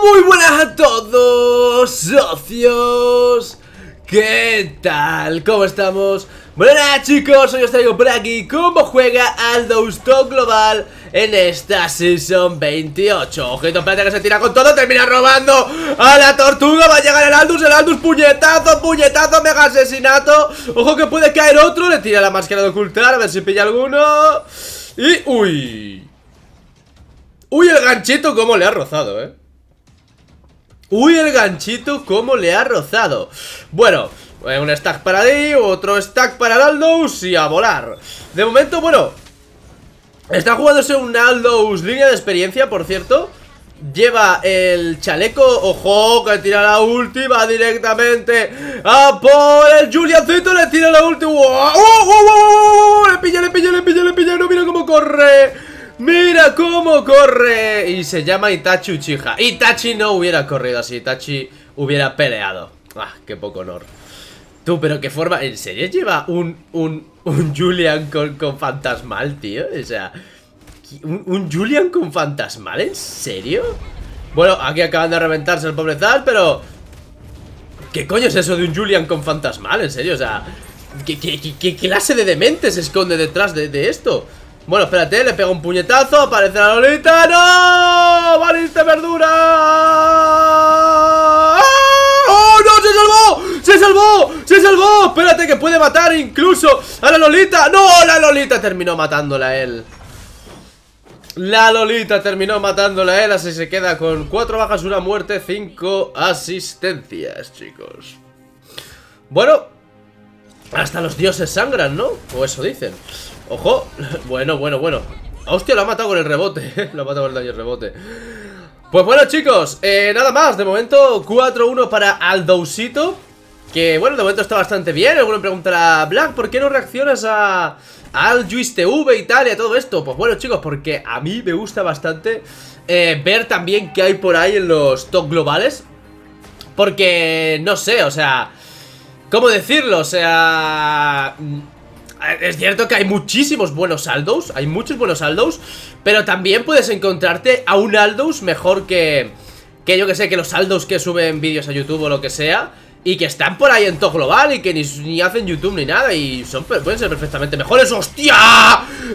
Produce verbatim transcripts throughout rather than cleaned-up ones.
Muy buenas a todos, socios. ¿Qué tal? ¿Cómo estamos? Bueno, nada, chicos, hoy os traigo por aquí cómo juega Aldous Top Global en esta Season veintiocho. Ojito, plata que se tira con todo, termina robando a la tortuga. Va a llegar el Aldous, el Aldous, puñetazo, puñetazo, mega asesinato. Ojo que puede caer otro, le tira la máscara de ocultar, a ver si pilla alguno. Y, uy. Uy, el ganchito, cómo le ha rozado, eh. Uy, el ganchito, cómo le ha rozado. Bueno, un stack para Di, otro stack para el Aldous y a volar. De momento, bueno, está jugándose un Aldous línea de experiencia, por cierto. Lleva el chaleco, ojo, que tira la ulti, va directamente a por el Juliancito, le tira la ulti. ¡Oh, oh, oh, oh! Le pilla, le pilla, le pilla, le pilla, no, mira cómo corre. Mira cómo corre. Y se llama Itachi Uchiha. Itachi no hubiera corrido así, Itachi hubiera peleado. Ah, qué poco honor. Tú, pero qué forma. ¿En serio lleva un, un, un Julian con, con fantasmal, tío? O sea, ¿un, un Julian con fantasmal? ¿En serio? Bueno, aquí acaban de reventarse el pobre Zaz, pero ¿qué coño es eso de un Julian con fantasmal? ¿En serio? O sea, ¿qué, qué, qué, qué clase de demente se esconde detrás de, de esto? Bueno, espérate, le pego un puñetazo, aparece la Lolita. ¡No! ¡Valiste verdura! ¡Oh, no! ¡Se salvó! ¡Se salvó! ¡Se salvó! Espérate, que puede matar incluso a la Lolita. ¡No! La Lolita terminó matándola a él. La Lolita terminó matándola a él, así se queda con cuatro bajas, una muerte, cinco asistencias, chicos. Bueno, hasta los dioses sangran, ¿no? O eso dicen. Ojo, bueno, bueno, bueno. Hostia, lo ha matado con el rebote. Lo ha matado con el daño rebote. Pues bueno, chicos, eh, nada más. De momento, cuatro uno para Aldousito. Que bueno, de momento está bastante bien. Alguno me preguntará, Black, ¿por qué no reaccionas a Aljuis T V y tal y a todo esto? Pues bueno, chicos, porque a mí me gusta bastante eh, ver también qué hay por ahí en los top globales. Porque, no sé, o sea, ¿cómo decirlo? O sea, es cierto que hay muchísimos buenos Aldous, hay muchos buenos Aldous, pero también puedes encontrarte a un Aldous mejor que, que yo que sé, que los Aldous que suben vídeos a YouTube o lo que sea, y que están por ahí en top global y que ni, ni hacen YouTube ni nada, y son, pueden ser perfectamente mejores. ¡Hostia!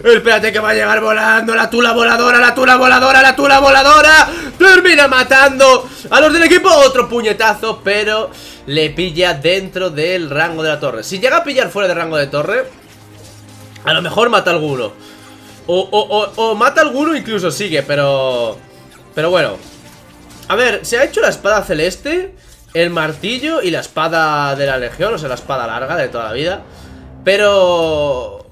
Espérate que va a llegar volando la tula voladora, la tula voladora, la tula voladora. Termina matando a los del equipo. Otro puñetazo, pero le pilla dentro del rango de la torre. Si llega a pillar fuera del rango de torre, a lo mejor mata alguno. O, o, o, o mata alguno, incluso sigue, pero... Pero bueno. A ver, se ha hecho la espada celeste, el martillo y la espada de la legión, o sea, la espada larga de toda la vida. Pero...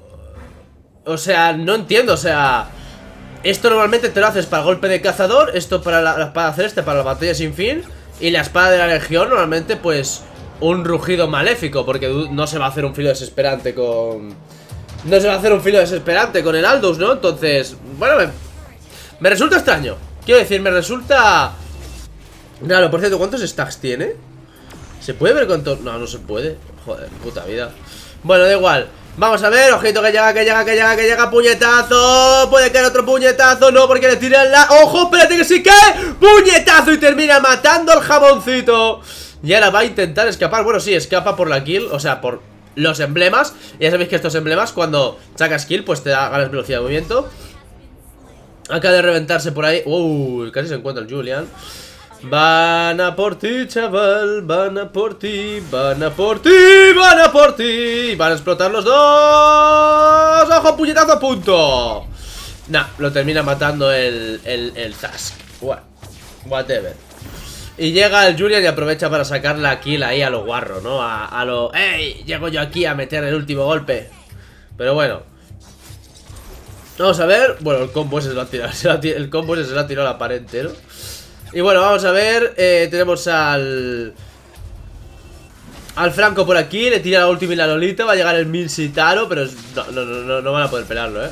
o sea, no entiendo, o sea... esto normalmente te lo haces para el golpe de cazador, esto para la, la espada celeste, para la batalla sin fin. Y la espada de la legión normalmente, pues, un rugido maléfico, porque no se va a hacer un filo desesperante con... no se va a hacer un filo desesperante con el Aldous, ¿no? Entonces, bueno, me, me resulta extraño. Quiero decir, me resulta... claro, por cierto, ¿cuántos stacks tiene? ¿Se puede ver cuántos? No, no se puede. Joder, puta vida. Bueno, da igual. Vamos a ver, ojito, que llega, que llega, que llega, que llega. Puñetazo, puede caer otro puñetazo. No, porque le tiran la... ojo, espérate que sí cae. Puñetazo y termina matando al jaboncito. Y ahora va a intentar escapar. Bueno, sí, escapa por la kill, o sea, por... los emblemas, ya sabéis que estos emblemas cuando sacas kill, pues te da ganas velocidad de movimiento. Acaba de reventarse por ahí. Uy, casi se encuentra el Julian. Van a por ti, chaval, van a por ti, van a por ti, van a por ti. Van a explotar los dos. Ojo, puñetazo a punto. Nah, lo termina matando el, el, el Task. What, whatever. Y llega el Julian y aprovecha para sacar la kill ahí a lo guarro, ¿no? A, a lo... ¡ey! Llego yo aquí a meter el último golpe. Pero bueno, vamos a ver... bueno, el combo ese se lo ha tirado, se lo ha tirado el combo ese se lo ha tirado a la pared entero. Y bueno, vamos a ver... Eh, tenemos al... al Franco por aquí. Le tira la última y la Lolita. Va a llegar el Minsitthar, pero es... no, no, no, no van a poder pelarlo, ¿eh?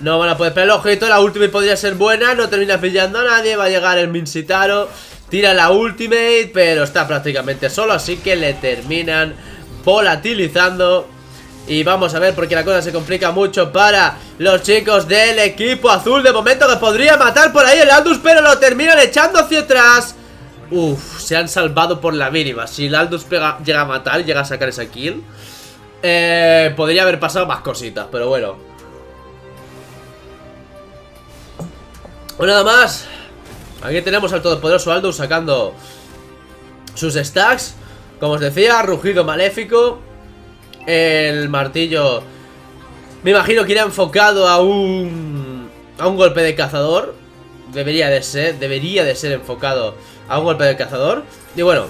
No van a poder pelarlo. Ojito, la última podría ser buena. No termina pillando a nadie. Va a llegar el Minsitthar. Tira la ultimate, pero está prácticamente solo, así que le terminan volatilizando Y vamos a ver, porque la cosa se complica mucho para los chicos del equipo azul. De momento que podría matar por ahí el Aldous, pero lo terminan echando hacia atrás. Uf, se han salvado por la mínima. Si el Aldous pega, llega a matar, llega a sacar esa kill, eh, podría haber pasado más cositas, pero bueno. Bueno, nada más. Aquí tenemos al todopoderoso Aldous sacando sus stacks. Como os decía, rugido maléfico. El martillo me imagino que irá enfocado a un a un golpe de cazador. Debería de ser, debería de ser enfocado a un golpe de cazador. Y bueno,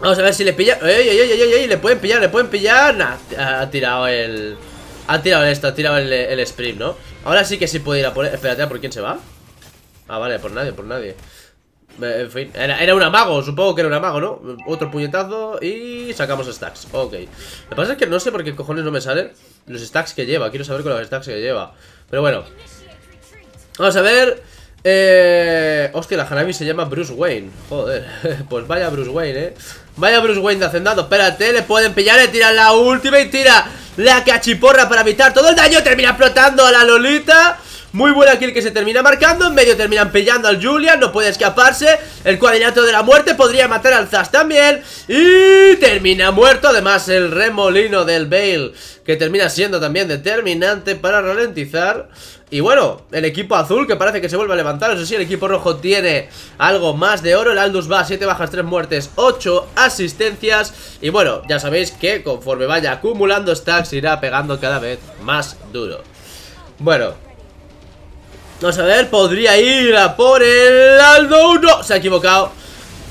vamos a ver si le pilla. ¡Ey, ey, ey, ey, ey! Le pueden pillar, le pueden pillar. Nah, ha tirado el ha tirado esto, ha tirado el, el sprint, ¿no? Ahora sí que sí puede ir a por él. Espérate, ¿por quién se va? Ah, vale, por nadie, por nadie. En fin, era, era un amago, supongo que era un amago, ¿no? Otro puñetazo y sacamos stacks, ok. Lo que pasa es que no sé por qué cojones no me salen los stacks que lleva, quiero saber con los stacks que lleva. Pero bueno, vamos a ver. eh... Hostia, la Hanabi se llama Bruce Wayne, joder. Pues vaya Bruce Wayne, eh Vaya Bruce Wayne de hacendado, espérate, le pueden pillar, le tiran la última y tira la cachiporra para evitar todo el daño. Termina explotando a la Lolita. Muy buena kill que se termina marcando. En medio terminan pillando al Julian, no puede escaparse. El cuadrilátero de la muerte podría matar al Zaz también. Y termina muerto. Además el remolino del Bale, que termina siendo también determinante para ralentizar. Y bueno, el equipo azul que parece que se vuelve a levantar. Eso sí, el equipo rojo tiene algo más de oro. El Aldous va a siete bajas, tres muertes, ocho asistencias. Y bueno, ya sabéis que conforme vaya acumulando stacks irá pegando cada vez más duro. Bueno, vamos a ver, podría ir a por el Aldous. No, se ha equivocado.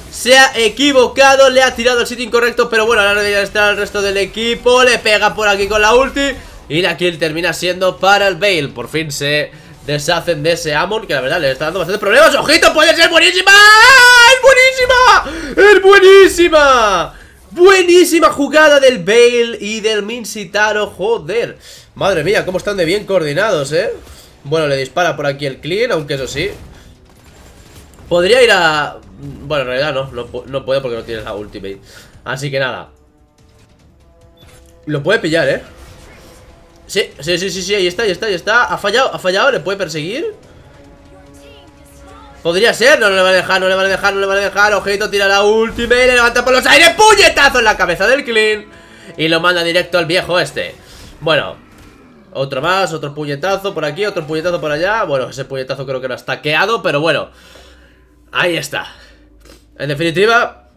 Se ha equivocado, le ha tirado el sitio incorrecto. Pero bueno, ahora debería estar el resto del equipo. Le pega por aquí con la ulti y la kill termina siendo para el Bale. Por fin se deshacen de ese Amon, que la verdad le está dando bastante problemas. ¡Ojito! ¡Puede ser buenísima! ¡Es buenísima! ¡Es buenísima! Buenísima jugada del Bale y del Minsitthar. Joder, madre mía, cómo están de bien coordinados, eh. Bueno, le dispara por aquí el Clint, aunque eso sí podría ir a... Bueno, en realidad no, no, no puede porque no tiene la ultimate. Así que nada, lo puede pillar, ¿eh? Sí, sí, sí, sí, sí, ahí está, ahí está, ahí está. Ha fallado, ha fallado, le puede perseguir. Podría ser, no, no le van a dejar, no le van a dejar, no le van a dejar. Ojito, tira la ultimate, le levanta por los aires. ¡Puñetazo en la cabeza del Clint! Y lo manda directo al viejo este. Bueno, otro más, otro puñetazo por aquí, otro puñetazo por allá. Bueno, ese puñetazo creo que lo has taqueado, pero bueno, ahí está. En definitiva,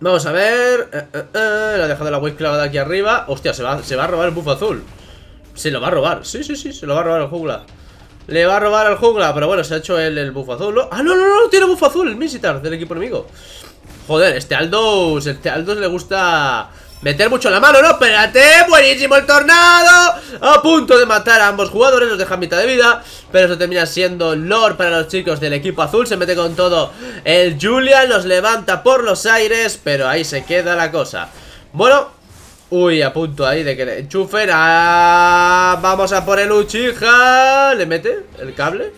vamos a ver. Eh, eh, eh, le ha dejado la wave clavada aquí arriba. Hostia, se va, se va a robar el buff azul. Se lo va a robar, sí, sí, sí, se lo va a robar el jungla. Le va a robar al jungla, pero bueno, se ha hecho el, el buff azul, ¿no? Ah, no, no, no, no tiene buff azul el Minsitthar del equipo enemigo. Joder, este Aldous, este Aldous le gusta meter mucho la mano, ¿no? ¡Espérate! ¡Buenísimo el tornado! A punto de matar a ambos jugadores, los deja en mitad de vida. Pero eso termina siendo lore para los chicos del equipo azul. Se mete con todo el Julian, los levanta por los aires, pero ahí se queda la cosa. Bueno, uy, a punto ahí de que le enchufen. ¡Ah! Vamos a por el Uchiha. ¿Le mete el cable?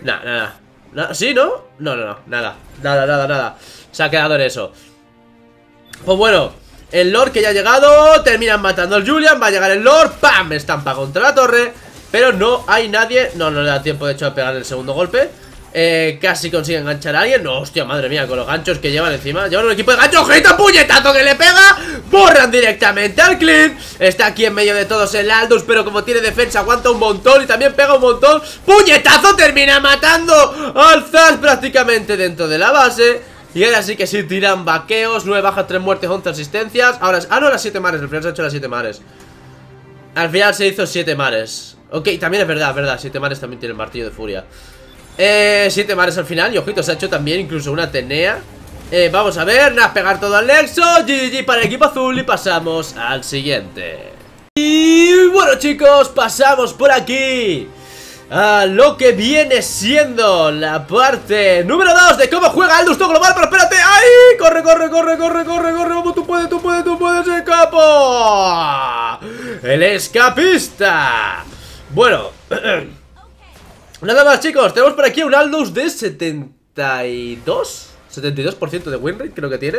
Nada, nada, nada. ¿Sí, no? No, no, no, nada, nada, nada, nada. Se ha quedado en eso. Pues bueno, el Lord que ya ha llegado, terminan matando al Julian, va a llegar el Lord, ¡pam! Estampa contra la torre, pero no hay nadie. No, no le da tiempo de hecho a pegar el segundo golpe. eh, Casi consigue enganchar a alguien. No, hostia, madre mía, con los ganchos que llevan encima. Llevan un equipo de ganchos, ojito, puñetazo que le pega. Borran directamente al Clint. Está aquí en medio de todos el Aldous, pero como tiene defensa aguanta un montón y también pega un montón. Puñetazo, termina matando al Zaz prácticamente dentro de la base. Y ahora sí que sí tiran vaqueos. Nueve bajas, tres muertes, once asistencias. Ahora, ah, no, las siete mares. Al final se ha hecho las siete mares. Al final se hizo siete mares. Ok, también es verdad, es verdad. siete mares también tiene el martillo de furia. Eh, siete mares al final. Y ojito, se ha hecho también incluso una tenea. Eh, vamos a ver. Nada, pegar todo al nexo. G G para el equipo azul. Y pasamos al siguiente. Y bueno, chicos, pasamos por aquí a lo que viene siendo la parte número dos de cómo juega Aldous global. Pero espérate, ¡ay! ¡Corre, corre, corre, corre, corre, corre! ¡Vamos, tú puedes, tú puedes, tú puedes! ¡Escapo! ¡El escapista! Bueno, nada más, chicos. Tenemos por aquí un Aldous de setenta y dos, setenta y dos por ciento de winrate creo que tiene.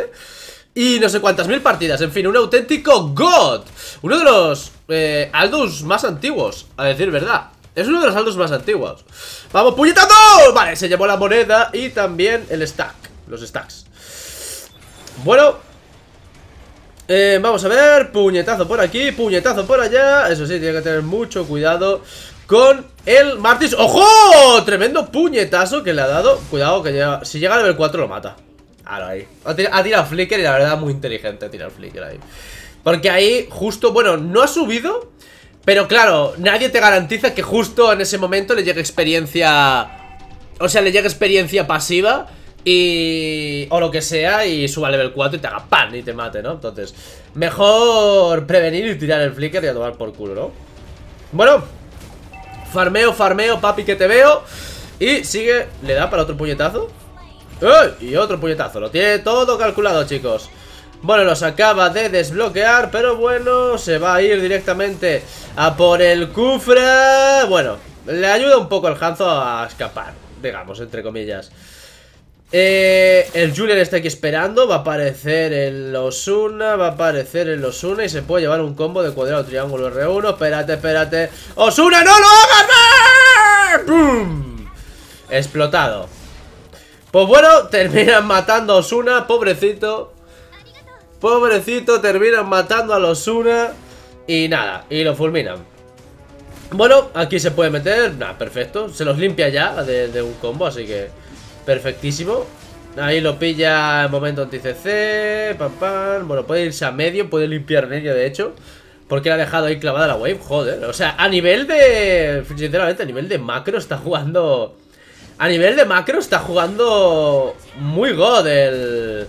y no sé cuántas mil partidas. En fin, un auténtico God. Uno de los eh, Aldous más antiguos, a decir verdad. Es uno de los Aldous más antiguos. ¡Vamos, puñetazo! Vale, se llevó la moneda y también el stack. Los stacks. Bueno, Eh, vamos a ver, puñetazo por aquí, puñetazo por allá. Eso sí, tiene que tener mucho cuidado con el Martis. ¡Ojo! Tremendo puñetazo que le ha dado. Cuidado que llega, si llega al nivel cuatro lo mata. Ahora ahí ha tirado, ha tirado flicker y la verdad muy inteligente tirar flicker ahí. Porque ahí justo, bueno, no ha subido, pero claro, nadie te garantiza que justo en ese momento le llegue experiencia. O sea, le llegue experiencia pasiva y o lo que sea y suba al nivel cuatro y te haga pan y te mate, ¿no? Entonces, mejor prevenir y tirar el flicker y a tomar por culo, ¿no? Bueno, farmeo, farmeo, papi, que te veo. Y sigue, le da para otro puñetazo. ¡Eh! Y otro puñetazo, lo tiene todo calculado, chicos. Bueno, los acaba de desbloquear, pero bueno, se va a ir directamente a por el Kufra. Bueno, le ayuda un poco el Hanzo a escapar, digamos, entre comillas. Eh, el Julian está aquí esperando. Va a aparecer el Osuna. Va a aparecer el Osuna y se puede llevar un combo de cuadrado, triángulo, erre uno. Espérate, espérate. ¡Osuna, no lo hagas! ¡Bum! Explotado. Pues bueno, terminan matando a Osuna. Pobrecito. Pobrecito, terminan matando a Osuna. Y nada, y lo fulminan. Bueno, aquí se puede meter. Nah, perfecto. Se los limpia ya de, de un combo, así que perfectísimo. Ahí lo pilla el momento anti-C C. Pam, pam. Bueno, puede irse a medio. Puede limpiar medio, de hecho. Porque la ha dejado ahí clavada la wave. Joder. O sea, a nivel de... Sinceramente, a nivel de macro está jugando... A nivel de macro está jugando muy god el...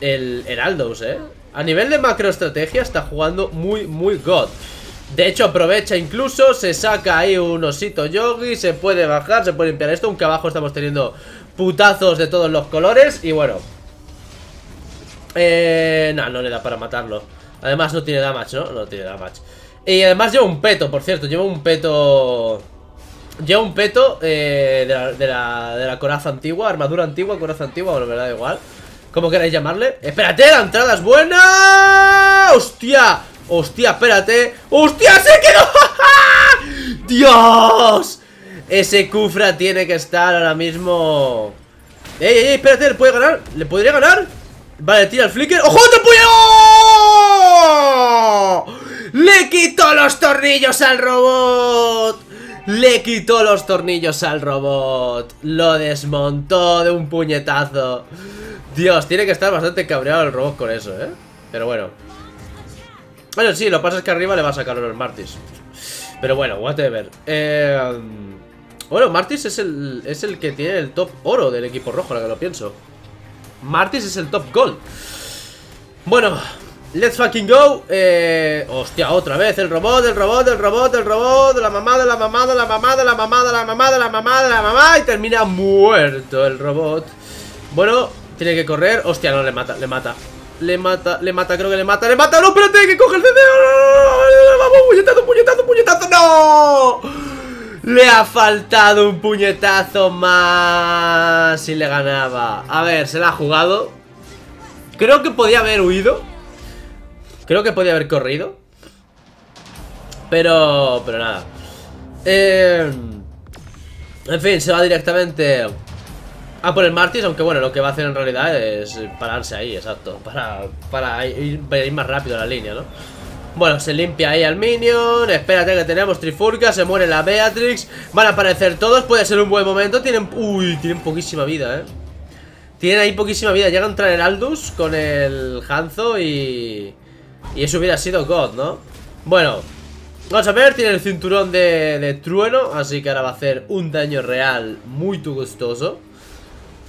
El, el Aldous, eh. A nivel de macro estrategia está jugando muy, muy god. De hecho, aprovecha incluso. Se saca ahí un osito yogi. Se puede bajar. Se puede limpiar esto. Aunque abajo estamos teniendo putazos de todos los colores. Y bueno, Eh... no, no le da para matarlo. Además no tiene damage, ¿no? No tiene damage. Y además lleva un peto, por cierto. Lleva un peto... Lleva un peto eh, de, la, de, la, de la coraza antigua. Armadura antigua, coraza antigua. Bueno, me da igual. ¿Cómo queréis llamarle? ¡Espérate! ¡La entrada es buena! ¡Hostia! ¡Hostia! ¡Espérate! ¡Hostia! ¡Se quedó! ¡Dios! Ese Kufra tiene que estar ahora mismo. ¡Ey, ey, ey! Espérate, ¿le puede ganar? ¿Le podría ganar? Vale, tira el flicker. ¡Ojo, te puño! ¡Le quitó los tornillos al robot! ¡Le quitó los tornillos al robot! Lo desmontó de un puñetazo. Dios, tiene que estar bastante cabreado el robot con eso, ¿eh? Pero bueno. Bueno, sí, lo que pasa es que arriba le va a sacar los Martis. Pero bueno, whatever. Eh... Bueno, Martis es el, es el que tiene el top oro del equipo rojo, ahora que lo pienso. Martis es el top gold. Bueno, let's fucking go. eh, Hostia, otra vez el robot, el robot, el robot, el robot. La mamada, la mamada, la mamada, la mamada, la mamada, la mamada, la mamada. Y termina muerto el robot. Bueno, tiene que correr. Hostia, no, le mata, le mata. Le mata, le mata, creo que le mata, le mata. No, espérate, que coge el C D. Vamos, puñetazo, puñetazo, puñetazo. No. Le ha faltado un puñetazo más. Si le ganaba. A ver, se la ha jugado. Creo que podía haber huido. Creo que podía haber corrido. Pero... Pero nada. Eh, en fin, se va directamente a por el Martis. Aunque bueno, lo que va a hacer en realidad es pararse ahí, exacto. Para, para, ir, para ir más rápido a la línea, ¿no? Bueno, se limpia ahí al minion. Espérate que tenemos trifurca. Se muere la Beatrix. Van a aparecer todos. Puede ser un buen momento. Tienen... Uy, tienen poquísima vida, eh. Tienen ahí poquísima vida. Llega a entrar el Aldous con el Hanzo y... Y eso hubiera sido God, ¿no? Bueno, vamos a ver. Tiene el cinturón de, de trueno. Así que ahora va a hacer un daño real muy gustoso.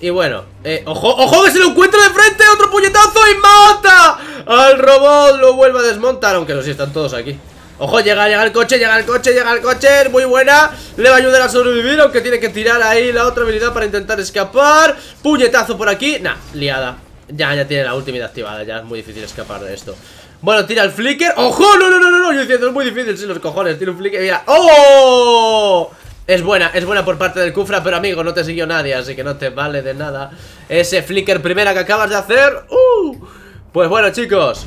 Y bueno, eh, ojo, ojo que se lo encuentra de frente. Otro puñetazo y mata al robot, lo vuelve a desmontar. Aunque no sé si están todos aquí. Ojo, llega, llega el coche, llega el coche, llega el coche. Muy buena, le va a ayudar a sobrevivir. Aunque tiene que tirar ahí la otra habilidad para intentar escapar, puñetazo por aquí. Nah, liada, ya, ya tiene la ultimate activada. Ya es muy difícil escapar de esto. Bueno, tira el flicker, ojo, no, no, no, no, no. Yo diciendo, es muy difícil, sí, los cojones, tira un flicker. Mira, oh. Es buena, es buena por parte del Kufra, pero amigo, no te siguió nadie, así que no te vale de nada ese flicker primera que acabas de hacer. ¡Uh! Pues bueno, chicos,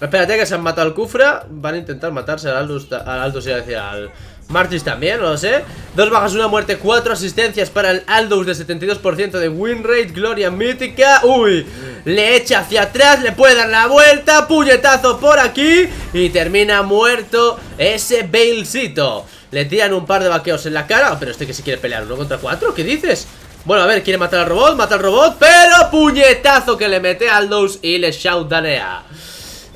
espérate que se han matado al Kufra. Van a intentar matarse al Aldous, al Aldous iba a decir, al Martis también, no lo sé. Dos bajas, una muerte, cuatro asistencias para el Aldous de setenta y dos por ciento de win rate. Gloria mítica. Uy, le echa hacia atrás, le puede dar la vuelta. Puñetazo por aquí y termina muerto ese Balecito. Le tiran un par de vaqueos en la cara. Pero este que se quiere pelear, uno contra cuatro, ¿qué dices? Bueno, a ver, quiere matar al robot, mata al robot, pero puñetazo que le mete a Aldous y le shoutanea.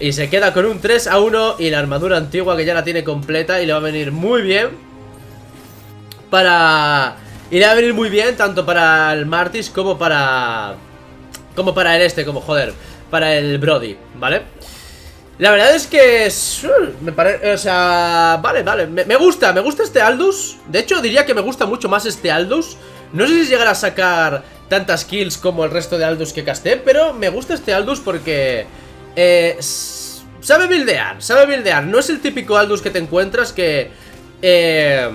Y se queda con un tres a uno y la armadura antigua que ya la tiene completa y le va a venir muy bien para... Y le va a venir muy bien tanto para el Martis como para... Como para el este, como joder, para el Brody, ¿vale? La verdad es que... Me parece... O sea... Vale, vale, me, me gusta, me gusta este Aldous. De hecho, diría que me gusta mucho más este Aldous. No sé si llegará a sacar tantas kills como el resto de Aldous que casté, pero me gusta este Aldous porque eh, sabe buildear, sabe buildear. No es el típico Aldous que te encuentras que... Eh,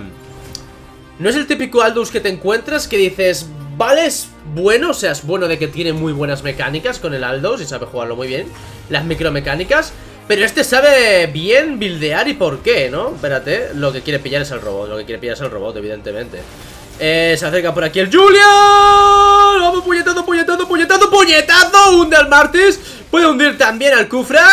no es el típico Aldous que te encuentras que dices, vale, es bueno, o sea, es bueno de que tiene muy buenas mecánicas con el Aldous y sabe jugarlo muy bien, las micromecánicas. Pero este sabe bien buildear y por qué, ¿no? Espérate, lo que quiere pillar es el robot, lo que quiere pillar es el robot, evidentemente. Eh, se acerca por aquí el Julian. Vamos, puñetazo, puñetazo, puñetazo, puñetazo. Hunde al Martis. Puede hundir también al Kufra.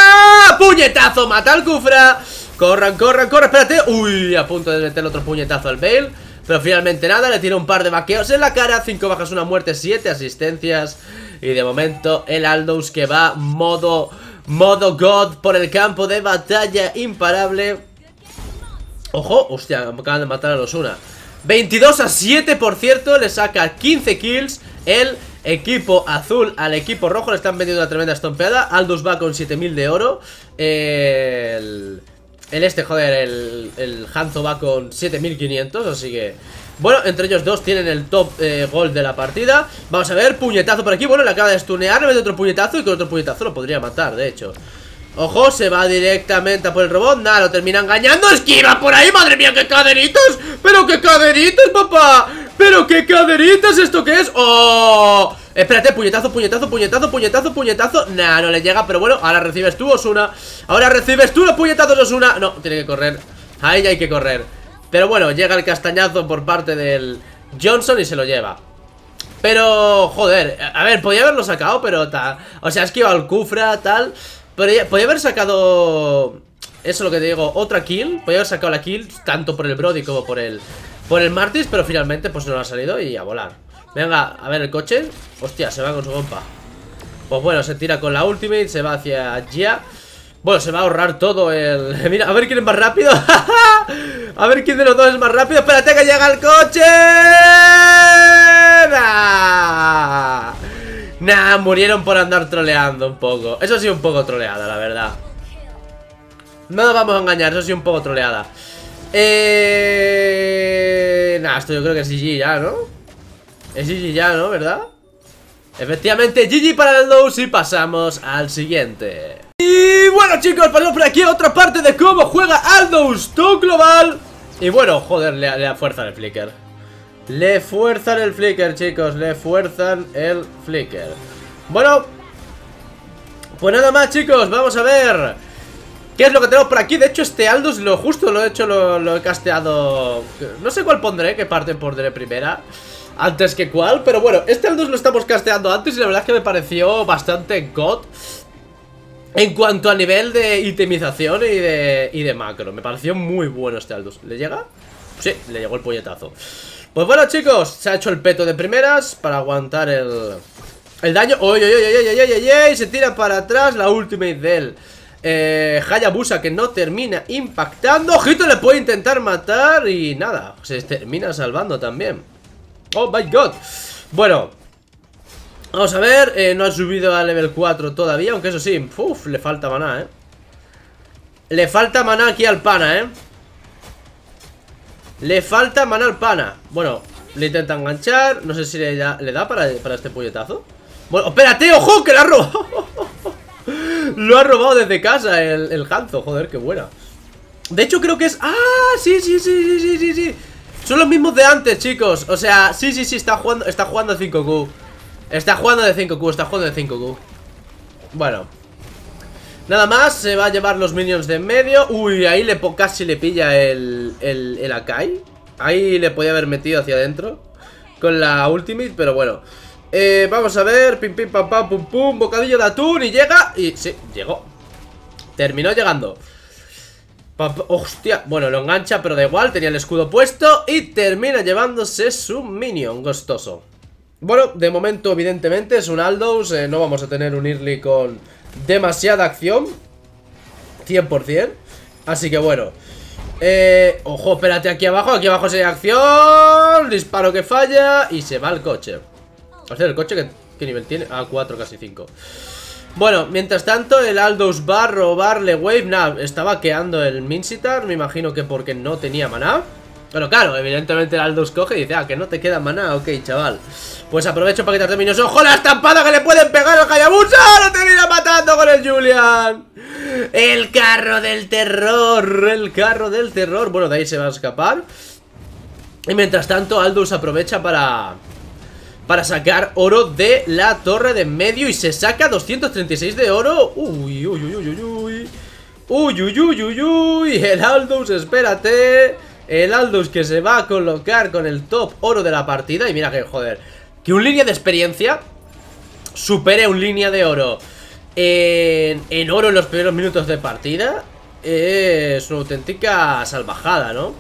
Puñetazo, mata al Kufra. Corran, corran, corran, espérate. Uy, a punto de meter otro puñetazo al Bale. Pero finalmente nada, le tira un par de vaqueos en la cara. Cinco bajas, una muerte, siete asistencias. Y de momento el Aldous que va modo, modo God por el campo de batalla imparable. Ojo, hostia, acaban de matar a Osuna. veintidós a siete, por cierto, le saca quince kills el equipo azul al equipo rojo. Le están vendiendo una tremenda estompeada. Aldous va con siete mil de oro. El, el este, joder, el, el Hanzo va con siete mil quinientos, así que... Bueno, entre ellos dos tienen el top eh, gol de la partida. Vamos a ver, puñetazo por aquí. Bueno, le acaba de stunear, le mete otro puñetazo y con otro puñetazo lo podría matar, de hecho. Ojo, se va directamente a por el robot. Nada, lo termina engañando. Esquiva por ahí, madre mía, qué caderitas. Pero qué caderitas, papá. Pero qué caderitas, ¿esto qué es? Oh, espérate, puñetazo, puñetazo, puñetazo, puñetazo, puñetazo. Nah, no le llega, pero bueno, ahora recibes tú, Osuna. Ahora recibes tú los puñetazos, Osuna. No, tiene que correr, ahí ya hay que correr. Pero bueno, llega el castañazo por parte del Johnson y se lo lleva. Pero, joder, a ver, podía haberlo sacado, pero tal. O sea, esquiva al Kufra, tal. Pero ya, podía haber sacado, eso lo que te digo, otra kill. Podía haber sacado la kill tanto por el Brody como por el por el Martis, pero finalmente pues no ha salido y a volar. Venga, a ver el coche. Hostia, se va con su compa. Pues bueno, se tira con la ultimate, se va hacia allá. Bueno, se va a ahorrar todo el... Mira, a ver quién es más rápido. A ver quién de los dos es más rápido. Espérate que llega el coche. ¡Nah! Nah, murieron por andar troleando un poco. Eso sí, un poco troleada, la verdad. No nos vamos a engañar, eso sí, un poco troleada. Eh... Nah, esto yo creo que es G G ya, ¿no? Es G G ya, ¿no? ¿Verdad? Efectivamente, G G para el Aldous y pasamos al siguiente. Y bueno, chicos, pasamos por aquí a otra parte de cómo juega Aldous Top Global. Y bueno, joder, le, le fuerzan el flicker. Le fuerzan el flicker, chicos. Le fuerzan el flicker. Bueno, pues nada más, chicos. Vamos a ver qué es lo que tenemos por aquí. De hecho, este Aldous lo justo lo he hecho, lo, lo he casteado. No sé cuál pondré, qué parte pondré primera antes que cuál, pero bueno, este Aldous lo estamos casteando antes y la verdad es que me pareció bastante god en cuanto a nivel de itemización y de, y de macro. Me pareció muy bueno este Aldous. ¿Le llega? Sí, le llegó el puñetazo. Pues bueno, chicos, se ha hecho el peto de primeras para aguantar el, el daño. ¡Oye, oye, oye, oye, oye, oye! Se tira para atrás la ultimate del eh, Hayabusa que no termina impactando. ¡Ojito! Le puede intentar matar y nada, se termina salvando también. ¡Oh, my God! Bueno, vamos a ver. Eh, no ha subido a level cuatro todavía, aunque eso sí, uf, le falta maná, ¿eh? Le falta maná aquí al pana, ¿eh? Le falta maná al pana. Bueno, le intenta enganchar. No sé si le da, ¿le da para, para este puñetazo? Bueno, espérate, ojo, que lo ha robado. Lo ha robado desde casa el, el Hanzo, joder, qué buena. De hecho creo que es... ¡Ah! Sí, sí, sí, sí, sí, sí. Son los mismos de antes, chicos. O sea, sí, sí, sí, está jugando, está jugando de cinco Q. Está jugando de cinco Q, está jugando de cinco Q. Bueno, nada más, se va a llevar los minions de en medio. Uy, ahí le casi le pilla el, el, el Akai. Ahí le podía haber metido hacia adentro con la ultimate, pero bueno. Eh, vamos a ver, pim pim pam pam pum pum, bocadillo de atún y llega. Y sí, llegó. Terminó llegando. Hostia, bueno, lo engancha, pero da igual, tenía el escudo puesto y termina llevándose su minion gostoso. Bueno, de momento evidentemente es un Aldous, eh, no vamos a tener un early con demasiada acción cien por cien. Así que bueno, eh, ojo, espérate, aquí abajo, aquí abajo se hay acción. Disparo que falla y se va el coche. O sea, el coche, ¿qué, qué nivel tiene? Ah, cuatro, casi cinco. Bueno, mientras tanto, el Aldous va a robarle Wave. Nada, estaba queando el Minsitthar, me imagino que porque no tenía maná. Bueno, claro, evidentemente el Aldous coge y dice, ah, que no te queda maná, ok, chaval. Pues aprovecho para quitarte minions. ¡Ojo la estampada que le pueden pegar al Hayabusa! ¡Lo termina matando con el Julian! ¡El carro del terror! ¡El carro del terror! Bueno, de ahí se va a escapar. Y mientras tanto, Aldous aprovecha para... para sacar oro de la torre de en medio. Y se saca doscientos treinta y seis de oro. Uy, uy, uy, uy, uy, uy. Uy, uy, uy, uy, uy. El Aldous, espérate. El Aldous que se va a colocar con el top oro de la partida. Y mira que, joder, que un línea de experiencia supere un línea de oro en, en oro en los primeros minutos de partida. Es una auténtica salvajada, ¿no?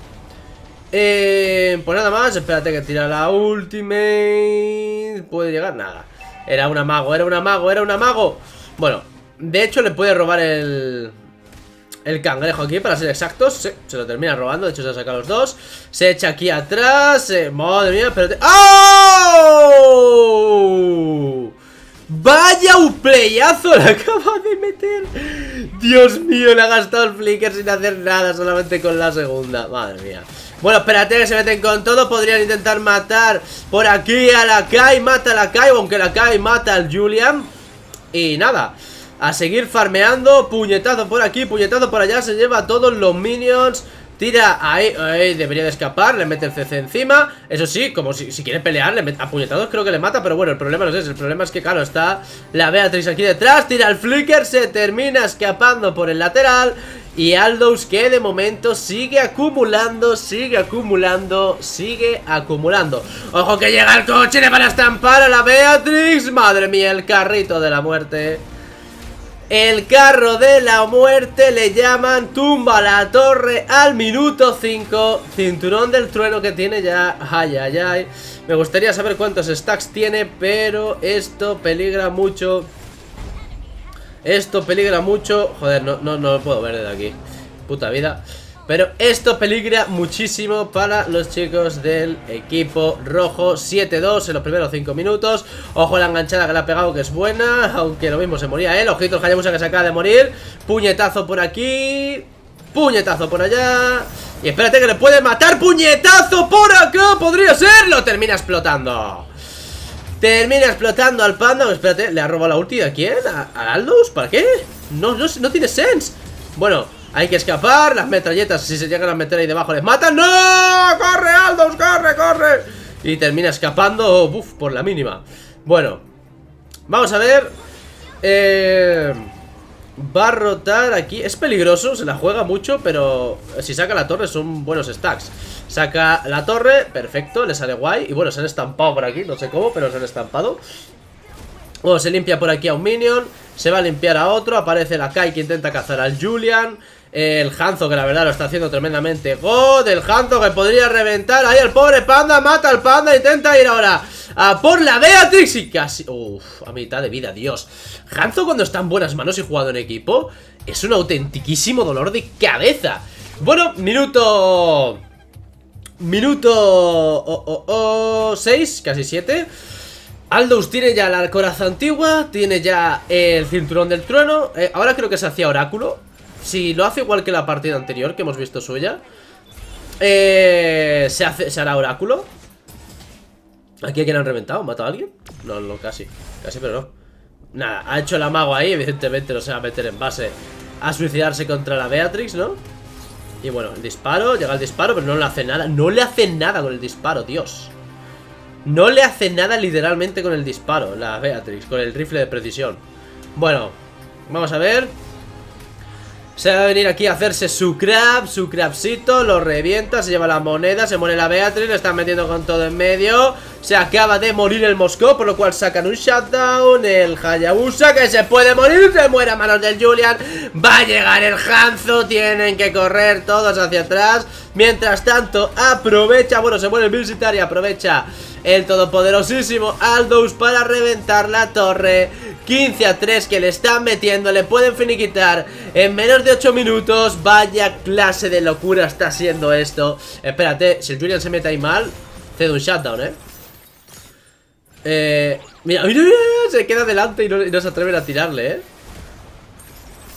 Eh, pues nada más, espérate que tira la ultimate. Puede llegar, nada. Era un amago, era un amago, era un amago. Bueno, de hecho le puede robar el... el cangrejo aquí, para ser exactos. Sí, se lo termina robando, de hecho se ha sacado los dos. Se echa aquí atrás. Eh, madre mía, espérate. ¡Oh! ¡Vaya un playazo! Le acaba de meter. Dios mío, le ha gastado el flicker sin hacer nada, solamente con la segunda. Madre mía. Bueno, espérate que se meten con todo. Podrían intentar matar por aquí a la Kai. Mata a la Kai, aunque la Kai mata al Julian. Y nada, a seguir farmeando. Puñetazo por aquí, puñetazo por allá. Se lleva a todos los minions. Tira ahí, ahí debería de escapar. Le mete el C C encima. Eso sí, como si, si quiere pelear, le mete a puñetazos, creo que le mata. Pero bueno, el problema no es ese. El problema es que, claro, está la Beatrix aquí detrás. Tira el flicker, se termina escapando por el lateral. Y Aldous, que de momento sigue acumulando, sigue acumulando, sigue acumulando. ¡Ojo que llega el coche! ¡Le van a estampar a la Beatrix! ¡Madre mía, el carrito de la muerte! El carro de la muerte le llaman. Tumba la torre al minuto cinco. Cinturón del trueno que tiene ya. Ay, ay, ay. Me gustaría saber cuántos stacks tiene, pero esto peligra mucho. Esto peligra mucho. Joder, no, no, no lo puedo ver desde aquí. Puta vida. Pero esto peligra muchísimo para los chicos del equipo rojo. Siete dos en los primeros cinco minutos. Ojo la enganchada que le ha pegado, que es buena. Aunque lo mismo se moría, ¿eh? Ojito el Hayabusa que se acaba de morir. Puñetazo por aquí, puñetazo por allá. Y espérate que le puede matar. Puñetazo por acá, podría ser. Lo termina explotando. Termina explotando al panda. Espérate, le ha robado la ulti. ¿A quién? ¿A, a Aldous? ¿Para qué? No, no, no tiene sense. Bueno, hay que escapar. Las metralletas, si se llegan a meter ahí debajo, les matan. ¡No! ¡Corre, Aldous! ¡Corre, corre! Y termina escapando. Oh, ¡buf! Por la mínima. Bueno, vamos a ver. Eh, va a rotar aquí. Es peligroso, se la juega mucho, pero si saca la torre son buenos stacks. Saca la torre, perfecto, le sale guay. Y bueno, se han estampado por aquí, no sé cómo, pero se han estampado. Bueno, se limpia por aquí a un minion. Se va a limpiar a otro, aparece la Kai que intenta cazar al Julian. El Hanzo que la verdad lo está haciendo tremendamente god. El Hanzo que podría reventar ahí al pobre panda, mata al panda, intenta ir ahora a por la Beatrix y casi... Uff, a mitad de vida, Dios. Hanzo cuando está en buenas manos y jugado en equipo es un autentiquísimo dolor de cabeza. Bueno, minuto... minuto... Oh, oh, oh, seis, casi siete. Aldous tiene ya la coraza antigua, tiene ya el cinturón del trueno. eh, Ahora creo que se hacía oráculo. Si lo hace igual que la partida anterior que hemos visto suya, eh, se, hace, se hará oráculo. ¿Aquí a quién han reventado? ¿Han matado a alguien? No, no, casi, casi pero no. Nada, ha hecho el amago ahí, evidentemente no se va a meter en base a suicidarse contra la Beatrix, ¿no? Y bueno, el disparo, llega el disparo, pero no le hace nada. No le hace nada con el disparo, Dios. No le hace nada literalmente con el disparo, la Beatrix, con el rifle de precisión. Bueno, Vamos a ver. Se va a venir aquí a hacerse su crab, su crabcito, lo revienta, se lleva la moneda, se muere la Beatrix, lo están metiendo con todo en medio. Se acaba de morir el Moskov, por lo cual sacan un shutdown, el Hayabusa que se puede morir, se muere a manos del Julian. Va a llegar el Hanzo, tienen que correr todos hacia atrás. Mientras tanto aprovecha, bueno se muere el Minsitthar y aprovecha el todopoderosísimo Aldous para reventar la torre. quince a tres que le están metiendo, le pueden finiquitar en menos de ocho minutos. Vaya clase de locura está siendo esto. Espérate, si el Julian se mete ahí mal, cedo un shutdown, eh. Eh. Mira, mira, mira, se queda delante y no, y no se atreven a tirarle, eh.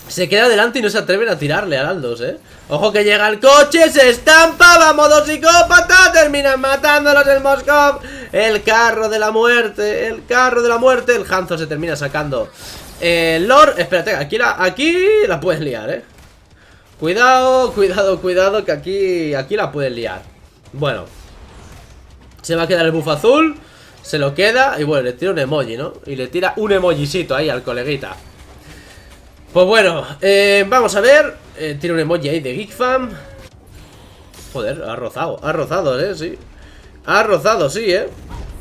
Se queda delante y no se atreven a tirarle al Aldous, eh. Ojo que llega el coche, se estampa, vamos dos psicópatas, terminan matándolos el Moskov. El carro de la muerte, el carro de la muerte, el Hanzo se termina sacando. Eh, Lord, espérate, aquí la, aquí la puedes liar, eh. Cuidado, cuidado, cuidado, que aquí, aquí la puedes liar. Bueno. Se va a quedar el buff azul, se lo queda y bueno, le tira un emoji, ¿no? Y le tira un emojisito ahí al coleguita. Pues bueno, eh, vamos a ver, eh, tiene un emoji ahí de GeekFam. Joder, ha rozado, ha rozado, eh, sí. Ha rozado, sí, eh.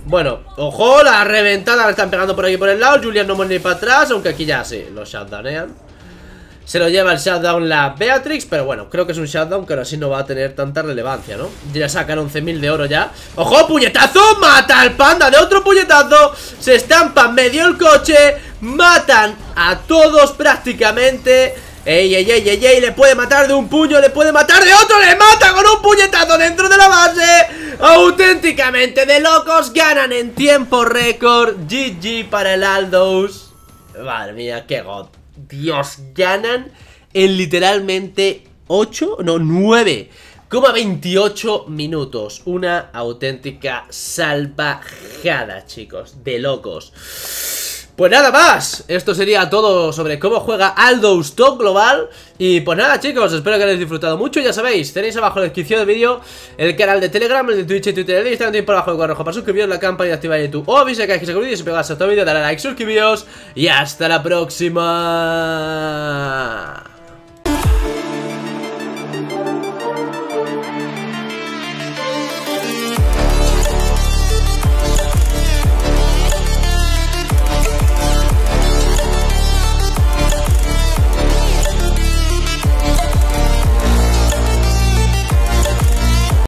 Bueno, ojo, la reventada la están pegando por aquí por el lado. Julian no muere ni para atrás, aunque aquí ya sí, lo shutdownean. Se lo lleva el shutdown la Beatrix, pero bueno, creo que es un shutdown que ahora sí no va a tener tanta relevancia, ¿no? Ya sacan once mil de oro ya. ¡Ojo, puñetazo! ¡Mata al panda de otro puñetazo! Se estampa medio el coche. Matan a todos prácticamente. Ey, ey, ey, ey, ey, le puede matar de un puño, le puede matar de otro, le mata con un puñetazo dentro de la base. Auténticamente de locos, ganan en tiempo récord. G G para el Aldous. Madre mía, qué god. Dios, ganan en literalmente ocho, no, nueve. veintiocho minutos. Una auténtica salvajada, chicos. De locos. Pues nada más. Esto sería todo sobre cómo juega Aldous Top Global. Y pues nada, chicos, espero que hayáis disfrutado mucho. Ya sabéis, tenéis abajo en la descripción del vídeo el canal de Telegram, el de Twitch, el de Twitter, el de Instagram. Tenéis por abajo el cuadro rojo para suscribiros, la campana y activar YouTube. O avisáis que hay que seguir y si pegáis a este vídeo, dadle a like, suscribiros. Y hasta la próxima.